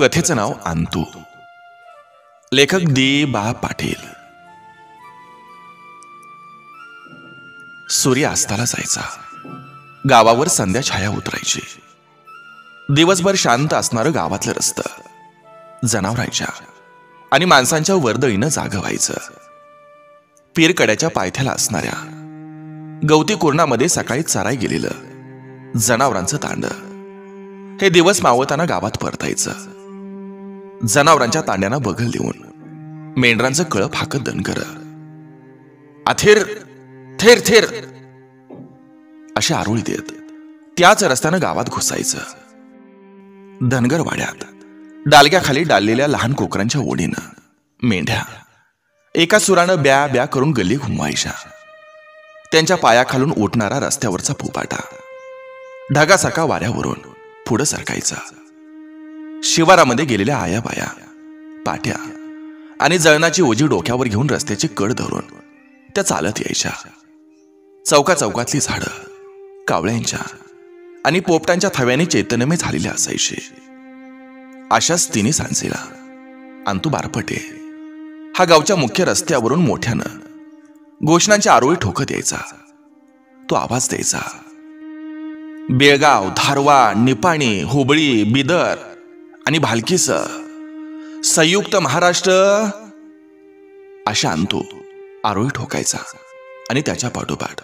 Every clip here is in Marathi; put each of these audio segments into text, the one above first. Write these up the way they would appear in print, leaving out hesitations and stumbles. कथेचं नाव अंतू. लेखक डी. बा. पाटील. सूर्यास्ताला जायचा. गावावर संध्या छाया उतरायची. दिवसभर शांत असणारं गावातलं रस्तं जनावरांच्या आणि माणसांच्या वर्दळीनं जागं व्हायचं. पीरकड्याच्या पायथ्याला असणाऱ्या गवती कुरणामध्ये सकाळी चराय गेलेलं जनावरांचं तांड हे दिवस मावळताना गावात परतायचं. जनावरांच्या तांड्यांना बगल देऊन मेंढरांचं कळप हाकत दणकर अथेर थेर थेर अशी आरोळी देत त्याच रस्त्यानं गावात घुसायचं. धनगर वाड्यात डालग्याखाली डाललेल्या लहान कोकरांच्या ओढीनं मेंढ्या एका सुरानं ब्या ब्या करून गल्ली घुमवायच्या. त्यांच्या पायाखालून उठणारा रस्त्यावरचा फुपाटा ढगासारखा वाऱ्यावरून पुढं सरकायचा. शिवारामध्ये गेलेल्या आयाबाया पाट्या आणि जळणाची ओझी डोक्यावर घेऊन रस्त्याची कड धरून त्या चालत यायच्या. चौका चौकातली झाडं कावळ्यांच्या आणि पोपटांच्या थव्याने चैतन्यमय झालेल्या असायची. अशाच तिने सांजेला अंतू बारपटे हा गावच्या मुख्य रस्त्यावरून मोठ्यानं घोषणांच्या आरोळी ठोकत यायचा. तो आवाज द्यायचा. बेळगाव, धारवा, निपाणी, हुबळी, बिदर आणि भालकीस संयुक्त महाराष्ट्र अशा अंतू आरोळी ठोकायचा आणि त्याच्या पाठोपाठ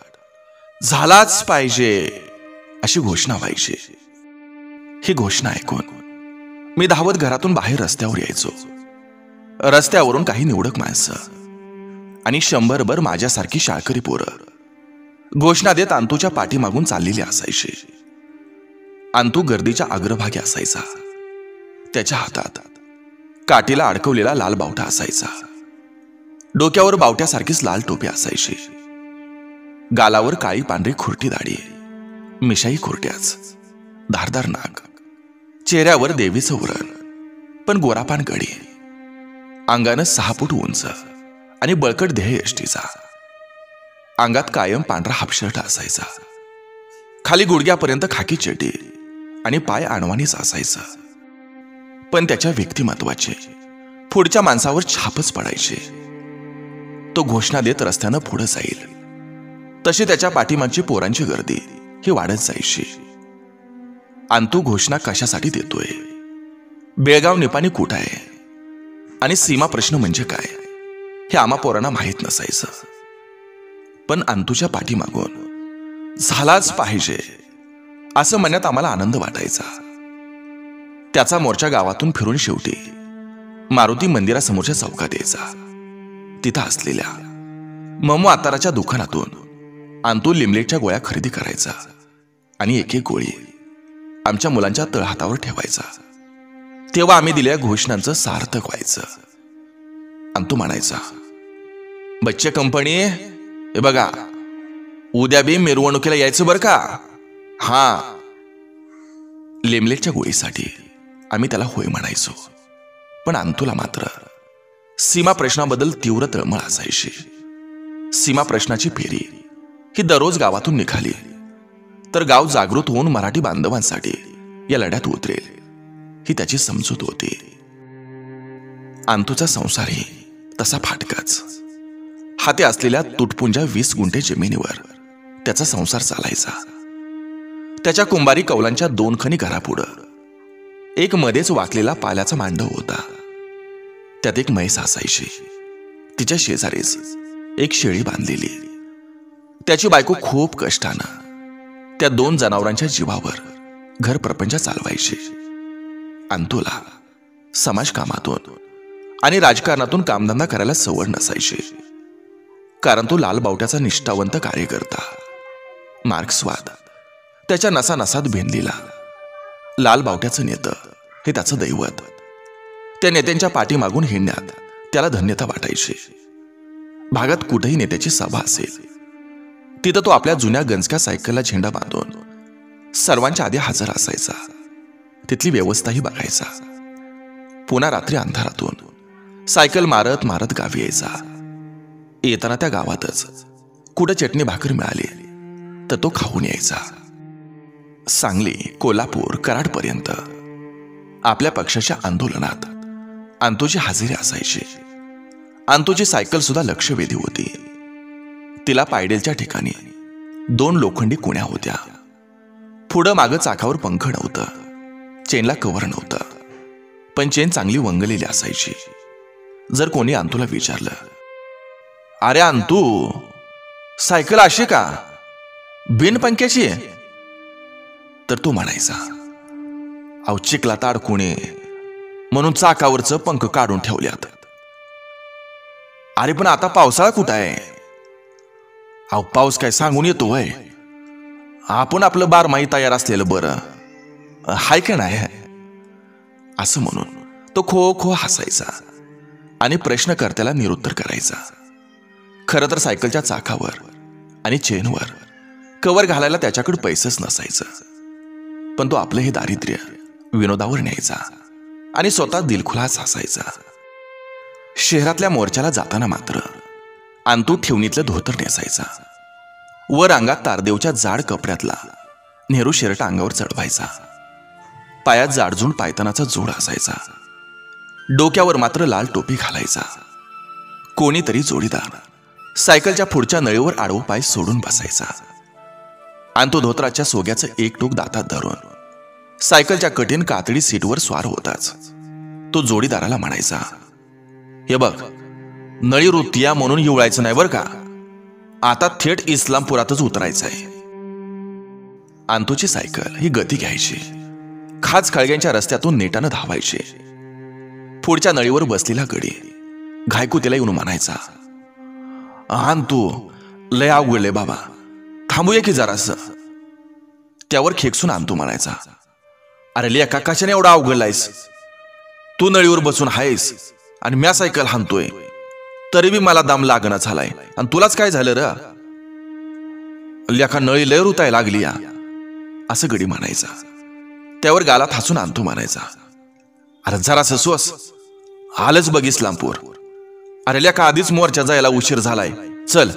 झालाच पाहिजे अशी घोषणा व्हायची. ही घोषणा ऐकून मी धावत घरातून बाहेर रस्त्यावर यायचो. रस्त्यावरून काही निवडक माणसं आणि 100 माझ्यासारखी शाळकरी पोरं घोषणा देत अंतूच्या पाठीमागून चाललेली असायची. अंतू गर्दीच्या अग्रभागी असायचा. त्याच्या हातात काठीला अडकवलेला लाल बावटा असायचा. डोक्यावर बावट्यासारखीच लाल टोपी असायची. गालावर काळी पांढरी खुरटी दाढी, मिशाई खुरट्याच, धारदार नाक, चेहऱ्यावर देवीचं उरण पण गोरापान गडी, अंगानं 6 फूट उंच आणि बळकट ध्येयष्टीचा. अंगात कायम पांढरा हापशर्ट असायचा. खाली गुडघ्यापर्यंत खाकी चेटी आणि पाय आणवानीच असायचा. पण त्याच्या व्यक्तिमत्वाचे पुढच्या माणसावर छापच पडायचे. तो घोषणा देत रस्त्यानं पुढं जाईल तशी त्याच्या पाठीमागची पोरांची गर्दी ही वाढत जायची. अंतू घोषणा कशासाठी देतोय? बेळगाव निपाणी कुठं आहे आणि सीमा प्रश्न म्हणजे काय हे आम्हा पोरांना माहीत नसायचं. पण अंतूच्या पाठीमागून झालाच पाहिजे असं म्हणण्यात आम्हाला आनंद वाटायचा. त्याचा मोर्चा गावातून फिरून शेवटी मारुती मंदिरासमोरच्या चौकात यायचा. तिथं असलेल्या ममो आताराच्या दुकानातून अंतू लिमलेटच्या गोळ्या खरेदी करायचा आणि एक एक गोळी आमच्या मुलांच्या तळहातावर ठेवायचा. तेव्हा आम्ही दिलेल्या घोषणांचं सार्थक व्हायचं. अंतू म्हणायचा, बच्चे कंपनी हे बघा उद्या बी मिरवणुकीला यायचं बरं का. हा लेमलेटच्या गोळीसाठी आम्ही त्याला होय म्हणायचो. पण अंतूला मात्र सीमा प्रश्नाबद्दल तीव्र तळमळ असायची. सीमा प्रश्नाची फेरी ही दररोज गावातून निघाली तर गाव जागृत होऊन मराठी बांधवांसाठी या लढ्यात उतरेल ही त्याची समजूत होती. अंतूचा संसारही तसा फाटकाच. हाती असलेल्या तुटपुंजा 20 गुंठे जमिनीवर त्याचा संसार चालायचा. त्याच्या कुंभारी कौलांच्या 2 खणी घरापुढं एक मध्येच वाकलेला पाल्याचा मांडव होता. त्यात एक म्हैस असायची. तिच्या शेजारीच एक शेळी बांधलेली. त्याची बायको खूप कष्टानं त्या 2 जनावरांच्या जीवावर घर प्रपंच चालवायची. अंतूला समाजकामातून आणि राजकारणातून कामधंदा करायला सवड नसायची. कारण तो लाल बावट्याचा निष्ठावंत कार्यकर्ता, मार्क्सवाद त्याच्या नसानसात भेंदलेला. लाल बावट्याचं नेतं हे त्याचं दैवत. त्या नेत्यांच्या पाठीमागून हिंडण्यात त्याला धन्यता वाटायची. भागात कुठेही नेत्याची सभा असेल तिथं तो आपल्या जुन्या गंजक्या सायकलला झेंडा बांधून सर्वांच्या आधी हजर असायचा. तिथली व्यवस्थाही बघायचा. पुन्हा रात्री अंधारातून सायकल मारत मारत गावी यायचा. येताना त्या गावातच कुठं चटणी भाकर मिळाली तर तो खाऊन यायचा. सांगली, कोल्हापूर, कराडपर्यंत आपल्या पक्षाच्या आंदोलनात अंतोजी हजेरी असायचे. अंतोजी सायकल सुद्धा लक्षवेधी होती. तिला पायडेलच्या ठिकाणी 2 लोखंडी कुण्या होत्या. पुढं मागं चाकावर पंख नव्हतं, चेनला कव्हर नव्हतं, पण चेन चांगली वंगलेली असायची. जर कोणी अंतूला विचारलं, अरे अंतू सायकल अशी का बिन पंख्याची, तर तो म्हणायचा, अव चिकला ताड कुणे म्हणून चाकावरचं पंख काढून ठेवल्यात. अरे पण आता पावसाळा कुठं आहे, अव पाऊस काय सांगून येतो वय, आपण आपलं बारमाही तयार असलेलं बरं हाय का नाही, असं म्हणून तो खो खो हसायचा आणि प्रश्नकर्त्याला निरुत्तर करायचा. खरं तर सायकलच्या चाकावर आणि चेनवर कवर घालायला त्याच्याकडे पैसेच नसायचं, पण तो आपलं हे दारिद्र्य विनोदावर न्यायचा आणि स्वतः दिलखुलास हसायचा. शहरातल्या मोर्चाला जाताना मात्र अंतू ठेवणीतलं धोतर नेसायचा. वर अंगात तारदेवच्या जाड कपड्यातला नेहरू शर्ट अंगावर चढवायचा. पायात जाडजूड पायतानाचा जोड असायचा. डोक्यावर मात्र लाल टोपी घालायचा. कोणीतरी जोडीदार सायकलच्या पुढच्या नळीवर आडवं पाय सोडून बसायचा. अंतू धोत्राच्या सोग्याचं एक टोक दातात धरून सायकलच्या कठीण कातडी सीटवर स्वार होताच तो जोडीदाराला म्हणायचा, हे बघ नळी रुतिया म्हणून येवळायचं नाही बरं का, आता थेट इस्लामपुरातच उतरायचं आहे. अंतूची सायकल ही गती घ्यायची. खाच खळग्यांच्या रस्त्यातून नेटानं धावायचे. पुढच्या नळीवर बसलेला गडी घायकुतीला येऊन म्हणायचा, अंतू लय अवघडले बाबा, थांबूया की जरासं. त्यावर खेकसून अंतू म्हणायचा, अरे लिया काकाच्याने एवढा अवघडलायस, तू नळीवर बसून आहेस आणि म्या सायकल हाणतोय, तरी बी मला दम लागणं झालाय आणि तुलाच काय झालं र, लेखा नळी लय रुताय लागली या, असं गडी म्हणायचा. त्यावर गालात हसून अंतू म्हणायचा, अरे जरासं सोस, आलंच बघ इस्लामपूर, अरे लेखा आधीच मोर्चा जायला उशीर झालाय, चल,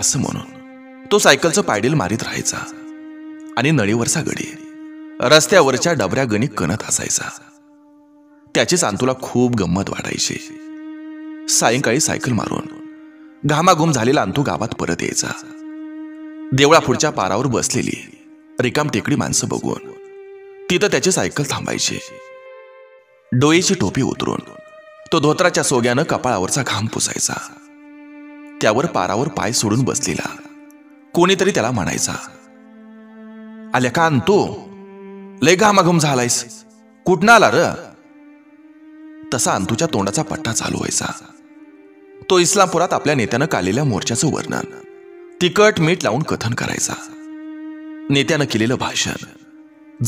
असं म्हणून तो सायकलचं पायडेल मारीत राहायचा आणि नळीवरचा गडी रस्त्यावरच्या डबऱ्या गणिक कणत असायचा. त्याचीच अंतूला खूप गंमत वाटायची. सायंकाळी सायकल मारून घामाघूम झालेला अंतू गावात परत यायचा. देवळापुढच्या पारावर बसलेली रिकाम टेकडी माणसं बघून तिथं त्याची सायकल थांबायची. डोईची टोपी उतरून तो धोत्राच्या सोग्यानं कपाळावरचा घाम पुसायचा. त्यावर पारावर पाय सोडून बसलेला कोणीतरी त्याला म्हणायचा, आल्या का अंतू, लय घामाघूम झालायस, कुठनं आला र. तसा अंतूच्या तोंडाचा पट्टा चालू व्हायचा. तो इस्लामपुरात आपल्या नेत्यानं काढलेल्या मोर्चाचं वर्णन तिखट मीठ लावून कथन करायचा. नेत्यानं केलेलं भाषण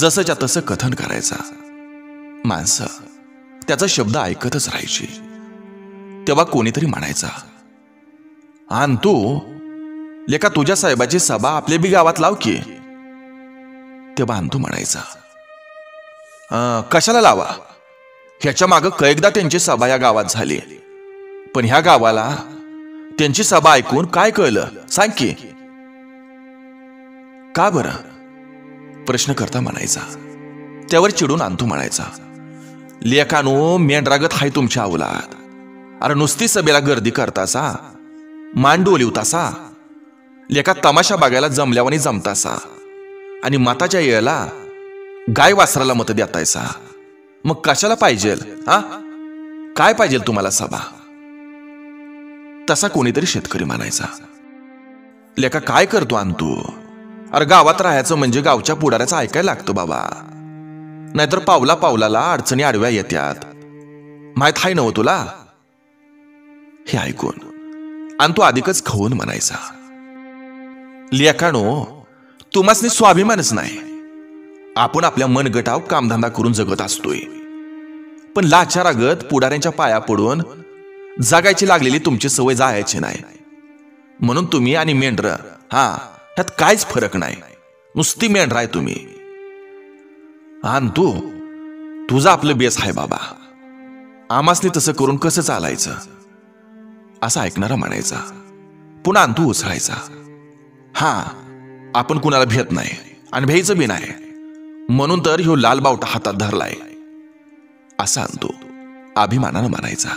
जसंच्या तसं कथन करायचा. माणसं त्याचा शब्द ऐकतच राहायची. तेव्हा कोणीतरी म्हणायचा, अंतू लेका तुझ्या साहेबाची सभा आपले बी गावात लाव की. तेव्हा अंतू म्हणायचा, कशाला लावा, ह्याच्या मागं कैकदा त्यांची सभा या गावात झाली, पण ह्या गावाला त्यांची सभा ऐकून काय कळलं सांग की. का बरं, प्रश्न करता म्हणायचा. त्यावर चिडून अंतू म्हणायचा, लेखानो मेंढरागत हाय तुमच्या अवलात, अरे नुसती सभेला गर्दी करतासा, मान डोलिवतासा, लेखा तमाशा बघायला जमल्यावानी जमतासा आणि माताच्या येळेला गाय वासराला मत देतायसा, मग कशाला पाहिजेल हा, काय पाहिजेल तुम्हाला सभा. तसा कोणीतरी शेतकरी म्हणायचा, लेका काय करतो अंतू, अरे गावात राहायचं म्हणजे गावच्या पुढाऱ्याचं ऐकायला लागतो बाबा, नाहीतर पावला पावलाला अडचणी आडव्या येतात, माहीत आहे नव तुला. हे ऐकून अंतू अधिकच खवून म्हणायचा, लेखानो तुम्हासनी स्वाभिमानच नाही, आपण आपल्या मनगटाव कामधंदा करून जगत असतोय, पण लाचारागत पुढाऱ्यांच्या पाया पडून जगायची लागलेली तुमची सवय जायची नाही, म्हणून तुम्ही आणि मेंढर हा ह्यात काहीच फरक नाही, नुसती मेंढर आहे तुम्ही. अंतू तुझा आपलं बेस आहे बाबा, आमासनी तसं करून कसं चालायचं, असं ऐकणारा म्हणायचा. पुन्हा अंतू उसळायचा, हा आपण कुणाला भेत नाही आणि भेयचं बी नाही, म्हणून तर ह्यो लाल बावटा हातात धरलाय असा अंतो अभिमानानं मानायचा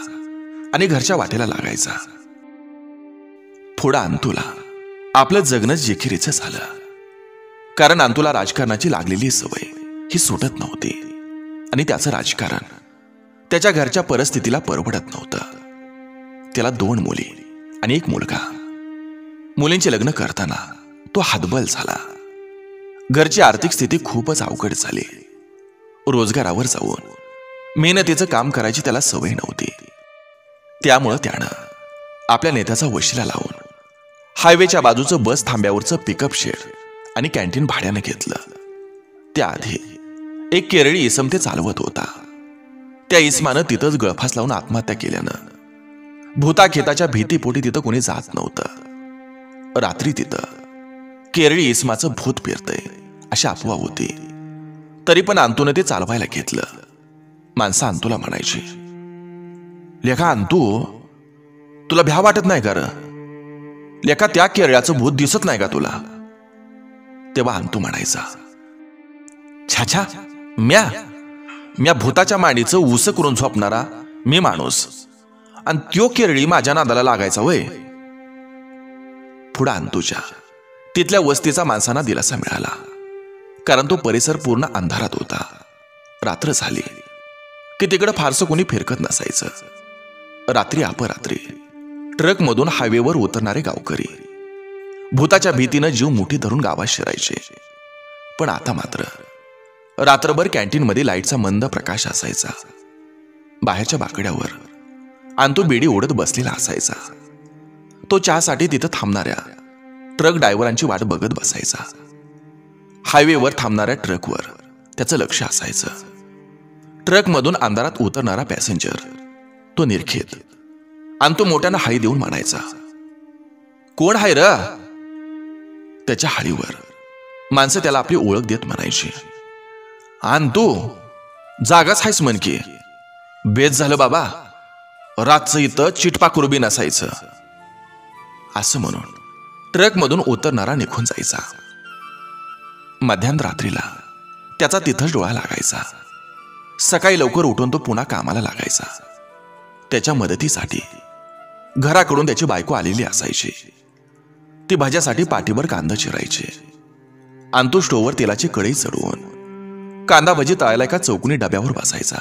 आणि घरच्या वाटेला लागायचा. फोडा अंतुला, आपलं जगणं जेखिरीचं झालं, कारण अंतुला राजकारणाची लागलेली सवय ही सुटत नव्हती आणि त्याचं राजकारण त्याच्या घरच्या परिस्थितीला परवडत नव्हतं. त्याला 2 मुली आणि 1 मुलगा. मुलींचे लग्न करताना तो हतबल झाला. घरची आर्थिक स्थिती खूपच अवघड झाली. रोजगारावर जाऊन मेहनतीचं काम करायची त्याला सवय नव्हती. त्यामुळं त्यानं आपल्या नेत्याचा वशिला लावून हायवेच्या बाजूचं बस थांब्यावरचं पिकअप शेड आणि कॅन्टीन भाड्यानं घेतलं. त्याआधी एक केरळी इसम ते चालवत होता. त्या इसमानं तिथंच गळफास लावून आत्महत्या केल्यानं भूताखेताच्या भीतीपोटी तिथं कोणी जात नव्हतं. रात्री तिथं केरळी इसमाचं भूत पेरतंय अशी अफवा होती, तरी पण अंतूनं ते चालवायला घेतलं. माणसं अंतूला म्हणायची, लेखा अंतू, तुला भ्या वाटत नाही का र? लेखा, त्या केरळ्याचं भूत दिसत नाही का तुला? तेव्हा अंतू म्हणायचा, छा छा, म्या म्या भूताच्या मांडीचं उस करून झोपणारा मी माणूस आणि त्यो केरळी माझ्या नादाला लागायचा वय. पुढं अंतूच्या तिथल्या वस्तीचा माणसांना दिलासा मिळाला, कारण तो परिसर पूर्ण अंधारात होता. रात्र झाली की तिकडं फारसं कोणी फिरकत नसायचं. रात्री अपरात्री ट्रकमधून हायवेवर उतरणारे गावकरी भूताच्या भीतीनं जीव मुठी धरून गावात शिरायचे. पण आता मात्र रात्रभर कॅन्टीनमध्ये लाईटचा मंद प्रकाश असायचा. बाहेरच्या बाकड्यावर अंतू बेडी ओढत बसलेला असायचा. तो चहासाठी तिथं थांबणाऱ्या ट्रक ड्रायव्हरांची वाट बघत बसायचा. हायवेवर थांबणाऱ्या ट्रकवर त्याचं लक्ष असायचं. ट्रकमधून अंधारात उतरणारा पॅसेंजर तो निरखेत. आणि तो मोठ्यानं हाळी देऊन म्हणायचा, कोण हाय र? त्याच्या हाळीवर माणसं त्याला आपली ओळख देत म्हणायची, आण तू जागाच हायस म्हण की. बेस झालं बाबा, रातचं इथं चिटपाखरू बी नसायचं. असं म्हणून ट्रकमधून उतरणारा निघून जायचा. मध्यानरात्रीला त्याचा तिथंच डोळा लागायचा. सकाळी लवकर उठून तो पुन्हा कामाला लागायचा. त्याच्या मदतीसाठी घराकडून त्याची बायको आलेली असायची. ती भाज्यासाठी पाठीभर कांदा चिरायची. अंतू स्टोव्हवर तेलाची कढई चढवून कांदा भजी तळायला एका चौकोनी डब्यावर बसायचा.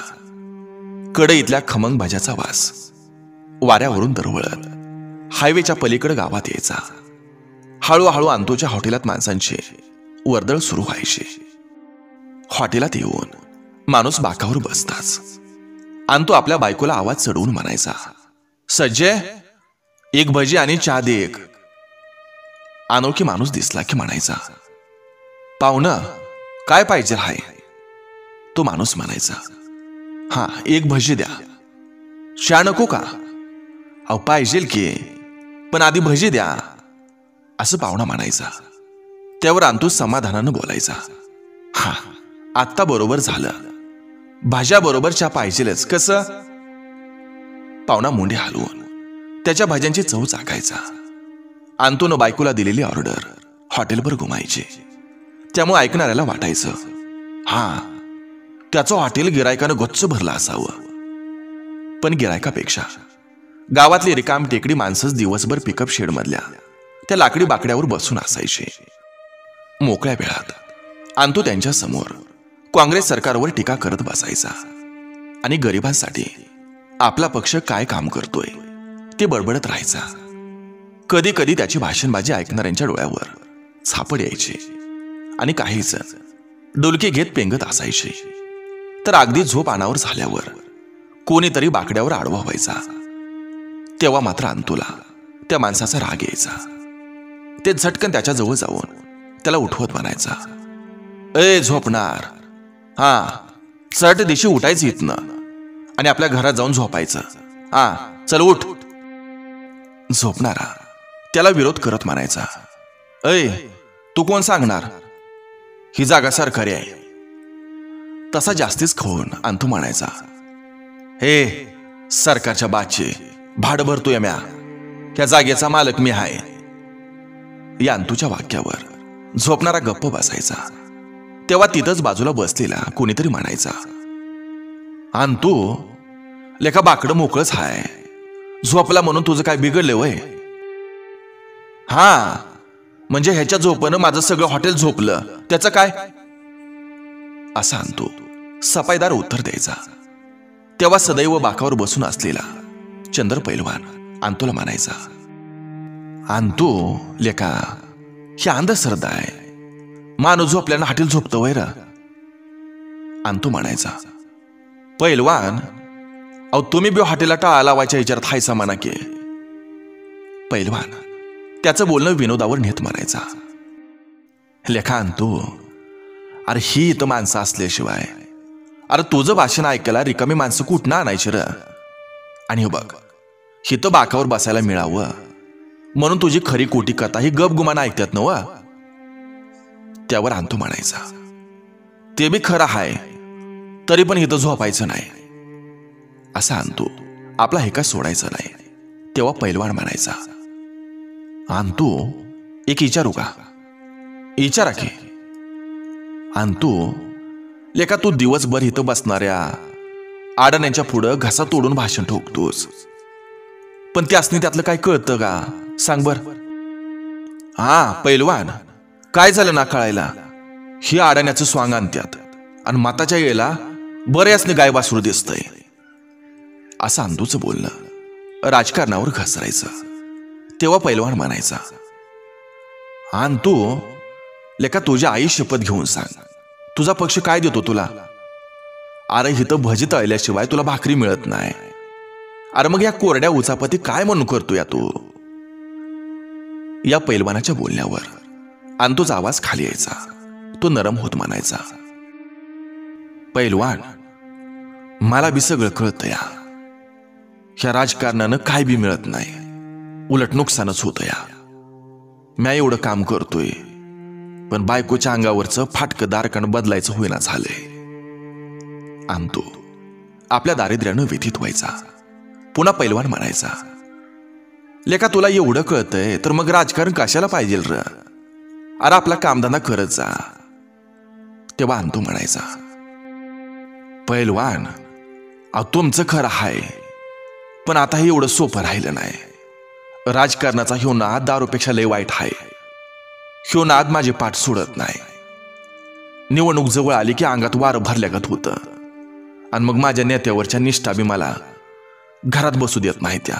कढईतल्या खमंग भाज्याचा वास वाऱ्यावरून दरवळत हायवेच्या पलीकडे गावात यायचा. हळूहळू अंतूच्या हॉटेलात माणसांची वर्दळ सुरू व्हायची. हॉटेलात येऊन माणूस बाकावर बसताच अंतू आपल्या बायकोला आवाज चढवून म्हणायचा, सज्जय, एक भजी आणि चहा दे एक. अनोखी माणूस दिसला की म्हणायचा, पाहुणं, काय पाहिजे हाय? तो माणूस म्हणायचा, हा, एक भजी द्या. चहा नको का? अहो पाहिजेल की, पण आधी भजी द्या, असं पाहुणा म्हणायचा. त्यावर अंतू समाधानानं बोलायचा, हा, आत्ता बरोबर झालं, भाज्याबरोबर चहा पाहिजेलच कसं? पाहुणा मुंडे हलवून त्याच्या भाज्यांची चव चाकायचा. अंतूनं बायकोला दिलेली ऑर्डर हॉटेलवर घुमायची. त्यामुळे ऐकणाऱ्याला वाटायचं, हा, त्याचं हॉटेल गिरायकानं गच्च भरलं असावं. पण गिरायकापेक्षा गावातली रिकाम टेकडी माणसंच दिवसभर पिकअप शेडमधल्या त्या लाकडी बाकड्यावर बसून असायचे. मोकळ्या वेळात अंतू त्यांच्या समोर काँग्रेस सरकारवर टीका करत बसायचा आणि गरिबांसाठी आपला पक्ष काय काम करतोय ते बडबडत राहायचा. कधी कधी त्याची भाषणबाजी ऐकणाऱ्यांच्या डोळ्यावर झापड यायचे आणि काही जण डुलकी घेत पेंगत असायचे. तर अगदी झोप अनावर झाल्यावर कोणीतरी बाकड्यावर आडवा व्हायचा. तेव्हा मात्र अंतूला त्या माणसाचा राग यायचा. ते झटकन त्याच्याजवळ जाऊन त्याला उठवत म्हणायचा, ए झोपणार, हा, चट दिशी उठायचं इथनं आणि आपल्या घरात जाऊन झोपायचं, हा, चल उठ. झोपणारा त्याला विरोध करत म्हणायचा, अय, तू कोण सांगणार? ही जागा सरकारी आहे. तसा जास्तीच खाऊन अंतू म्हणायचा, हे सरकारच्या बादचे भाड भरतोय म्या, त्या जागेचा मालक मी हाय. या अंतूच्या वाक्यावर झोपणारा गप्प बसायचा. तेव्हा तिथंच बाजूला बसलेला कोणीतरी म्हणायचा, आण तू लेखा बाकडं मोकळच हाय, झोपला म्हणून तुझं काय बिघडलं वय? हा, म्हणजे ह्याच्या झोपनं माझं सगळं हॉटेल झोपलं, त्याचं काय? असा आणतो सफाईदार उत्तर द्यायचा. तेव्हा सदैव बाकावर बसून असलेला चंद्र पैलवान अंतोला म्हणायचा, अंतो लेका ही अंधश्रद्धा आहे, माणूस झोपल्यानं हॉटेल झोपतं वैर. अंतो म्हणायचा, पैलवान अहो तुम्ही बी हॉटेलला टाळा लावायच्या विचारात हायसा म्हणा की. पैलवान त्याचं बोलणं विनोदावर नेत म्हणायचा, लेखा अंतो अरे ही इथं माणसं असल्याशिवाय अरे तुझं भाषण ऐकायला रिकामी माणसं कुठनं आणायची र, आणि बघ हिथं बाकावर बसायला मिळावं म्हणून तुझी खरी कोटी कथा ही गपगुमान ऐकतात नव. त्यावर अंतो म्हणायचा, ते बी खरं आहे, तरी पण इथं झोपायचं नाही. असा अंतो आपला हेका सोडायचा नाही. तेव्हा पैलवान म्हणायचा, अंतो एक विचारू का? विचारा की. अंतो लेका तू दिवसभर इथं बसणाऱ्या आडण्यांच्या पुढं घसा तोडून भाषण ठोकतोस, पण त्यासनी त्यातलं काय कळतं का सांग बर? हा पैलवान काय झालं ना कळायला, ही आडण्याचं स्वांग आणत्यात आणि माताच्या येला बऱ्याचने गाय वासरू दिसतंय. असं अंतूचं बोलणं राजकारणावर घसरायचं. तेव्हा पैलवान म्हणायचा, अंतू लेका तुझी आई शपथ घेऊन सांग तुझा पक्ष काय देतो तुला? अरे हिथं भजी तळल्याशिवाय तुला भाकरी मिळत नाही, अरे मग या कोरड्या उचापती काय म्हणून करतो या तू? या पैलवानाच्या बोलण्यावर अंतोचा आवाज खाली यायचा, तो नरम होत म्हणायचा, पैलवान मला बी सगळं कळतं या, ह्या राजकारणानं काय बी मिळत नाही, उलट नुकसानच होतं या. म्या एवढं काम करतोय पण बायकोच्या अंगावरचं फाटकं दारकण बदलायचं होईना झालंय. अंतो आपल्या दारिद्र्यानं व्यथित व्हायचा. पुन्हा पैलवान म्हणायचा, लेका तुला एवढं कळतंय तर मग राजकारण कशाला पाहिजे र, अरे आपला कामधंदा करत जा. तेव्हा अंतो म्हणायचा, पैलवान तुमचं खरं आहे, पण आता हे एवढं सोपं राहिलं नाही. राजकारणाचा ह्यो नाद दारूपेक्षा लय वाईट आहे, ह्यो नाद माझे पाठ सोडत नाही. निवडणूक जवळ आली की अंगात वार भरल्यागत होतं, आणि मग माझ्या नेत्यावरच्या निष्ठा बी मला घरात बसू देत नाही, त्या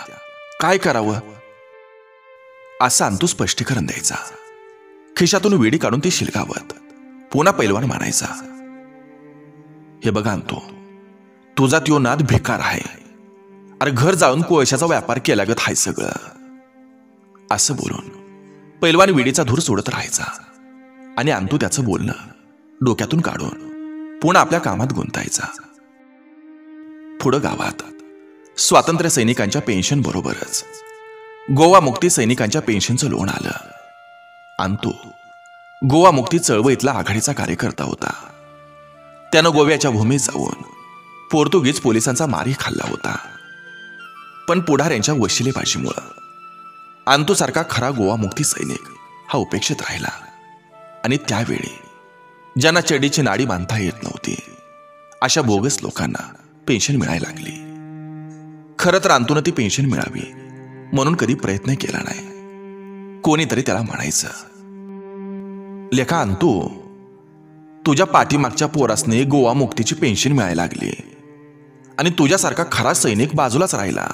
काय करावं? असा अंतो स्पष्टीकरण द्यायचा, खिशातून वेडी काढून ती शिलकावत. पुन्हा पैलवान म्हणायचा, हे बघा अंतो तुझा त्यो नाद भिकार आहे, अरे घर जाऊन कोळशाचा व्यापार केल्यागत हाय सगळं. असं बोलून पैलवान विडीचा धूर सोडत राहायचा, आणि अंतो त्याचं बोलणं डोक्यातून काढून पुन्हा आपल्या कामात गुंतायचा. पुढं गावात स्वातंत्र्य सैनिकांच्या पेन्शन बरोबरच गोवा मुक्ती सैनिकांच्या पेन्शनचं लोण आलं. अंतो गोवा मुक्ती चळवळीतला आघाडीचा कार्यकर्ता होता. त्यानं गोव्याच्या भूमीत जाऊन पोर्तुगीज पोलिसांचा मारही खाल्ला होता, पण पुढाऱ्यांच्या वशिलेबाजीमुळं अंतोसारखा खरा गोवा मुक्ती सैनिक हा उपेक्षित राहिला. आणि त्यावेळी ज्यांना चडीची नाडी बांधता येत नव्हती अशा बोगस लोकांना पेन्शन मिळायला लागली. खरं तर अंतोनं ती पेन्शन मिळावी म्हणून कधी प्रयत्न केला नाही. कोणीतरी त्याला म्हणायचं, लेखा अंतो तुझ्या पाठीमागच्या पोरासने गोवा मुक्तीची पेन्शन मिळायला लागली आणि तुझ्यासारखा खरा सैनिक बाजूलाच राहिला,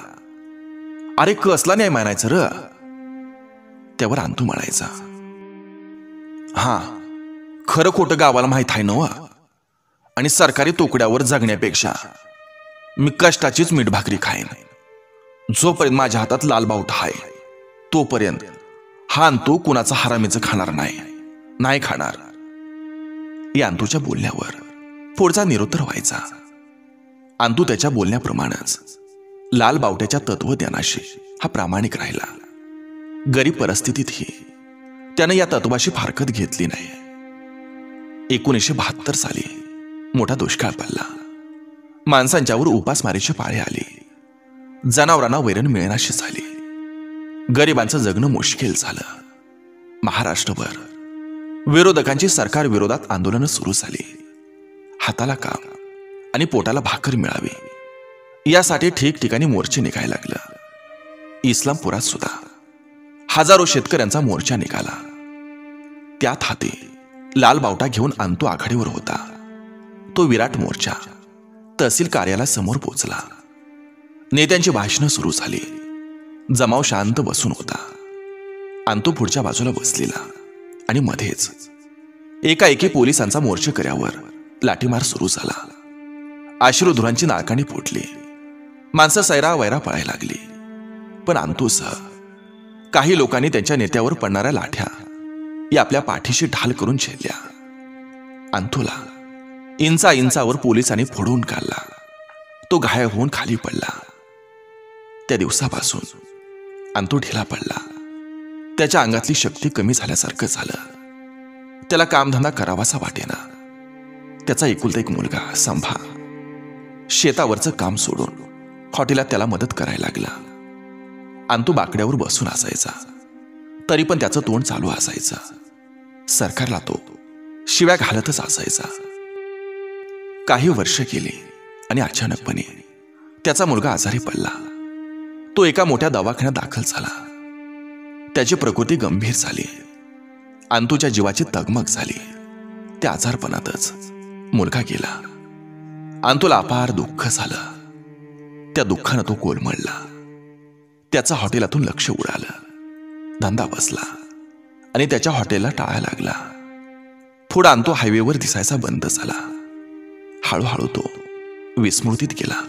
अरे कसला न्याय मानायचं र? त्यावर अंतो म्हणायचा, हा खरं खोटं गावाला माहीत आहे नव, आणि सरकारी तोकड्यावर जगण्यापेक्षा मी कष्टाचीच मीठभाकरी खाईन. जोपर्यंत माझ्या हातात लालबावटा आहे तोपर्यंत हा अंतो कुणाचा हरामीचं खाणार नाही, नाही खाणार. या अंतोच्या बोलण्यावर पुढचा निरुत्तर व्हायचा. अंतो त्याच्या बोलण्याप्रमाणेच लाल बावट्याच्या तत्वज्ञानाशी हा प्रामाणिक राहिला. गरीब परिस्थितीतही त्यानं या तत्वाशी फारकत घेतली नाही. 1972 साली मोठा दुष्काळ पडला. माणसांच्यावर उपासमारीचे पाळे आले, जनावरांना वैरण मिळेनाशी झाली, गरिबांचं जगणं मुश्किल झालं. महाराष्ट्रभर विरोधकांची सरकार विरोधात आंदोलन सुरू झाली। हाताला काम आणि पोटाला भाकर मिळावी यासाठी ठिकठिकाणी मोर्चे निघायला लागले। इस्लामपुरात सुद्धा हजारो शेतकऱ्यांचा मोर्चा निघाला। त्यात हाती लाल बावटा घेऊन अंतू आघाडीवर होता। तो विराट मोर्चा तहसील कार्यालया समोर पोहोचला। नेत्यांची भाषणं सुरू झाली। जमाव शांत बसून होता। अंतू पुढच्या बाजूला बसलेला आणि मध्येच एकाएकी पोलिसांचा मोर्चेकऱ्यावर लाठीमार सुरू झाला। अश्रुधुरांची नाकाने फुटली। माणसं सैरा वैरा पळायला लागली। पण अंतूसह काही लोकांनी त्यांच्या नेत्यावर पडणाऱ्या लाठ्या या आपल्या पाठीशी ढाल करून झेलल्या। अंतूला इंचा इंचावर पोलिसांनी फोडून काढला। तो घायल होऊन खाली पडला। त्या दिवसापासून अंतू ढिला पडला। त्याच्या अंगातली शक्ती कमी झाल्यासारखं झालं। त्याला कामधंदा करावासा वाटेना। त्याचा एकुलता एक मुलगा संभा शेतावरचं काम सोडून हॉटेलात त्याला मदत करायला लागला। अंतू बाकड्यावर बसून असायचा, तरी पण त्याचं तोंड चालू असायचं। सरकारला तो शिव्या घालतच असायचा। काही वर्ष गेली आणि अचानकपणे त्याचा मुलगा आजारी पडला। तो एका मोठ्या दवाखान्यात दाखल झाला। त्याची प्रकृती गंभीर झाली। अंतूच्या जीवाची तगमग झाली। त्या आजारपणातच मुलगा गेला। अंतूला अपार दुःख झालं। त्या दुःखानं तो कोलमडला। त्याचा हॉटेलातून लक्ष उडालं। धंदा बसला आणि त्याच्या हॉटेलला टाळा लागला। पुढे अंतू हायवेवर दिसायचा बंद झाला। हळूहळू तो विस्मृतीत गेला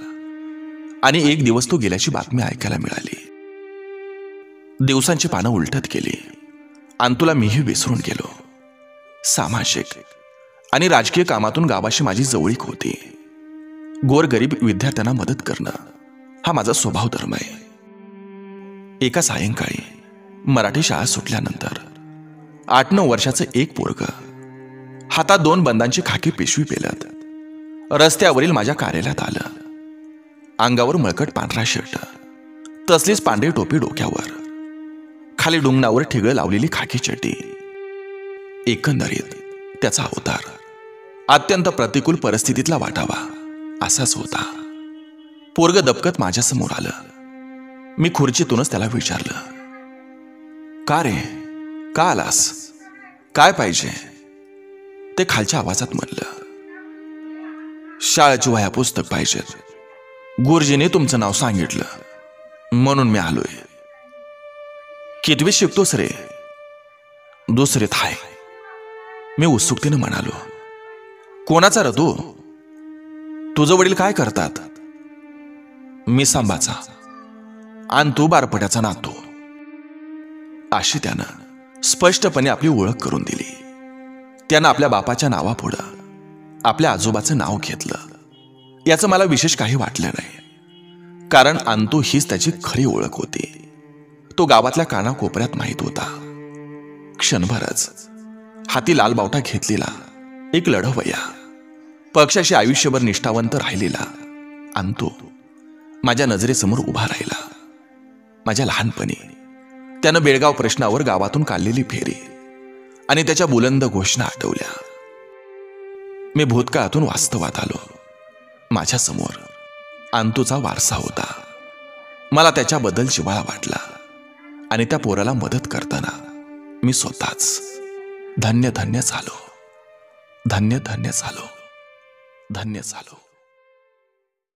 आणि एक दिवस तो गेल्याची बातमी ऐकायला मिळाली। दिवसांची पानं उलटत गेली। अंतूला मीही विसरून गेलो। सामाजिक आणि राजकीय कामातून गावाशी माझी जवळीक होती। गोरगरीब विद्यार्थ्यांना मदत करणं हा माझा स्वभाव धर्म आहे। एका सायंकाळी मराठी शाळा सुटल्यानंतर 8-9 वर्षाचं एक पोरगं हातात 2 बंदांची खाकी पिशवी पेलत रस्त्यावरील माझ्या कार्यालयात आलं। अंगावर मळकट पांढरा शर्ट, तसलीच पांढरी टोपी डोक्यावर, खाली डुंगणावर ठिगळं लावलेली खाकी चड्डी। एकंदरीत त्याचा अवतार अत्यंत प्रतिकूल परिस्थितीतला वाटावा असाच होता। पोरगं दबकत माझ्यासमोर आलं। मी खुर्चीतूनच त्याला विचारलं, का रे, का आलास, काय पाहिजे? ते खालच्या आवाजात म्हणलं, शाळेची वह्या पुस्तक पाहिजेत, गुरुजीने तुमचं नाव सांगितलं म्हणून मी आलोय। कितवीत शिकतोस रे? 2रीत हाय, मी उत्सुकतेने म्हणालो। कोणाचा र तू? तुझं वडील काय करतात? मी सांबाचा आणि तू बारपट्याचा नातू, अशी त्यानं स्पष्टपणे आपली ओळख करून दिली। त्यानं आपल्या बापाच्या नावापुढं आपल्या आजोबाचं नाव घेतलं। याचं मला विशेष काही वाटलं नाही, कारण अंतू हीच त्याची खरी ओळख होती। तो गावातल्या कानाकोपऱ्यात माहीत होता। क्षणभरच हाती लाल बावटा घेतलेला, एक लढवय्या, पक्षाशी आयुष्यभर निष्ठावंत राहिलेला अंतू माझ्या नजरेसमोर उभा राहिला। माझ्या लहानपणी त्यानं बेळगाव प्रश्नावर गावातून काढलेली फेरी आणि त्याच्या बुलंद घोषणा आठवल्या। मी भूतकाळातून वास्तवात आलो। माझ्यासमोर अंतूचा वारसा होता। मला त्याच्याबद्दल जिव्हाळा वाटला आणि त्या पोराला मदत करताना मी स्वतःच धन्य धन्य झालो।